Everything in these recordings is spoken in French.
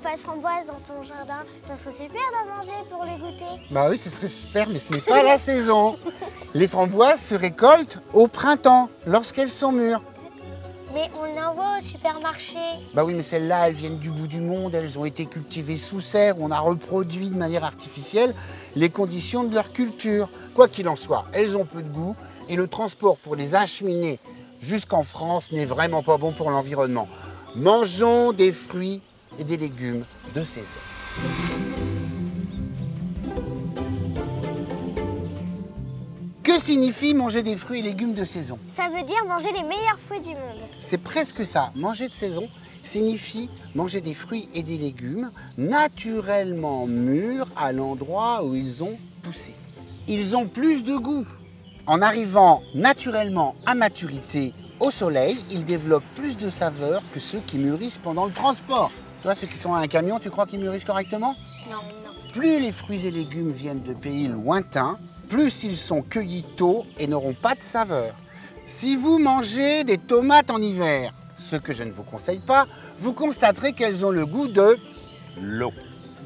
pas de framboise dans ton jardin, ça serait super d'en manger pour le goûter. Bah oui, ce serait super, mais ce n'est pas la saison. Les framboises se récoltent au printemps, lorsqu'elles sont mûres. Mais on les envoie au supermarché. Bah oui, mais celles-là, elles viennent du bout du monde, elles ont été cultivées sous serre, on a reproduit de manière artificielle les conditions de leur culture. Quoi qu'il en soit, elles ont peu de goût et le transport pour les acheminer jusqu'en France n'est vraiment pas bon pour l'environnement. Mangeons des fruits et des légumes de saison. Que signifie manger des fruits et légumes de saison? Ça veut dire manger les meilleurs fruits du monde. C'est presque ça. Manger de saison signifie manger des fruits et des légumes naturellement mûrs à l'endroit où ils ont poussé. Ils ont plus de goût. En arrivant naturellement à maturité au soleil, ils développent plus de saveur que ceux qui mûrissent pendant le transport. Tu vois, ceux qui sont à un camion, tu crois qu'ils mûrissent correctement? Non, non. Plus les fruits et légumes viennent de pays lointains, plus ils sont cueillis tôt et n'auront pas de saveur. Si vous mangez des tomates en hiver, ce que je ne vous conseille pas, vous constaterez qu'elles ont le goût de l'eau.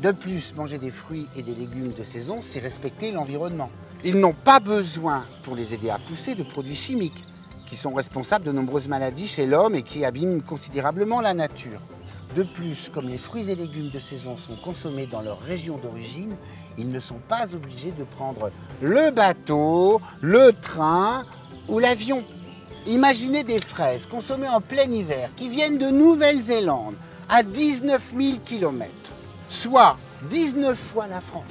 De plus, manger des fruits et des légumes de saison, c'est respecter l'environnement. Ils n'ont pas besoin, pour les aider à pousser, de produits chimiques qui sont responsables de nombreuses maladies chez l'homme et qui abîment considérablement la nature. De plus, comme les fruits et légumes de saison sont consommés dans leur région d'origine, ils ne sont pas obligés de prendre le bateau, le train ou l'avion. Imaginez des fraises consommées en plein hiver qui viennent de Nouvelle-Zélande à 19 000 km, soit 19 fois la France.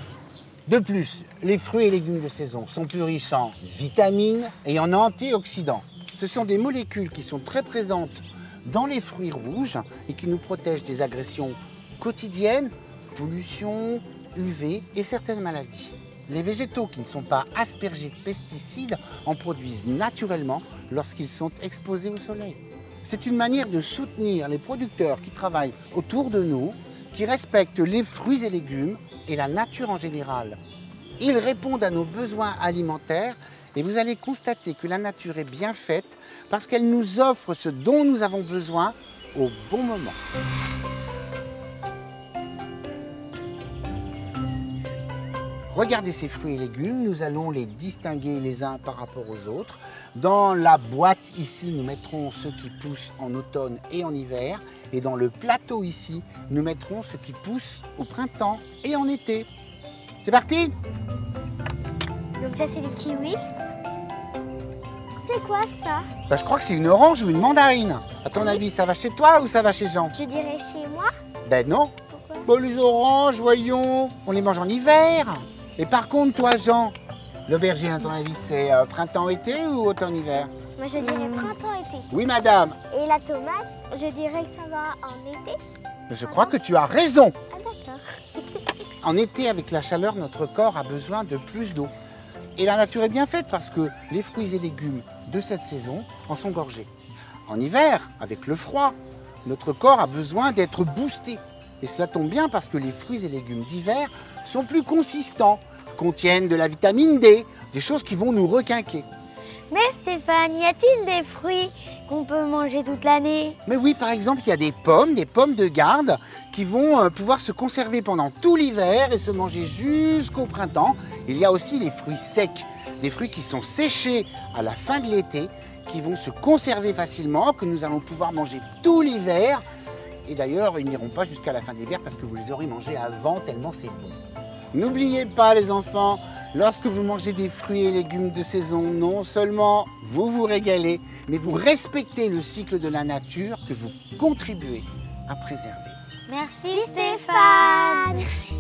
De plus, les fruits et légumes de saison sont plus riches en vitamines et en antioxydants. Ce sont des molécules qui sont très présentes dans les fruits rouges et qui nous protègent des agressions quotidiennes, pollution, UV et certaines maladies. Les végétaux qui ne sont pas aspergés de pesticides en produisent naturellement lorsqu'ils sont exposés au soleil. C'est une manière de soutenir les producteurs qui travaillent autour de nous, qui respectent les fruits et légumes et la nature en général. Ils répondent à nos besoins alimentaires. Et vous allez constater que la nature est bien faite parce qu'elle nous offre ce dont nous avons besoin au bon moment. Regardez ces fruits et légumes, nous allons les distinguer les uns par rapport aux autres. Dans la boîte ici, nous mettrons ceux qui poussent en automne et en hiver. Et dans le plateau ici, nous mettrons ceux qui poussent au printemps et en été. C'est parti! Donc ça, c'est les kiwis. C'est quoi ça? Bah, je crois que c'est une orange ou une mandarine. À ton avis, ça va chez toi ou ça va chez Jean? Je dirais chez moi. Ben non. Pourquoi? Bon, les oranges, voyons, on les mange en hiver. Et par contre, toi, Jean, l'aubergine, à ton avis, c'est printemps-été ou automne-hiver? Moi, je dirais printemps-été. Oui, madame. Et la tomate, je dirais que ça va en été. Je crois que tu as raison. Ah, d'accord. En été, avec la chaleur, notre corps a besoin de plus d'eau. Et la nature est bien faite parce que les fruits et légumes de cette saison en sont gorgés. En hiver, avec le froid, notre corps a besoin d'être boosté. Et cela tombe bien parce que les fruits et légumes d'hiver sont plus consistants, contiennent de la vitamine D, des choses qui vont nous requinquer. Mais Stéphane, y a-t-il des fruits qu'on peut manger toute l'année? Mais oui, par exemple, il y a des pommes de garde qui vont pouvoir se conserver pendant tout l'hiver et se manger jusqu'au printemps. Il y a aussi les fruits secs, des fruits qui sont séchés à la fin de l'été, qui vont se conserver facilement, que nous allons pouvoir manger tout l'hiver. Et d'ailleurs, ils n'iront pas jusqu'à la fin de l'hiver parce que vous les aurez mangés avant tellement c'est bon. N'oubliez pas les enfants, lorsque vous mangez des fruits et légumes de saison, non seulement vous vous régalez, mais vous respectez le cycle de la nature que vous contribuez à préserver. Merci Stéphane. Merci.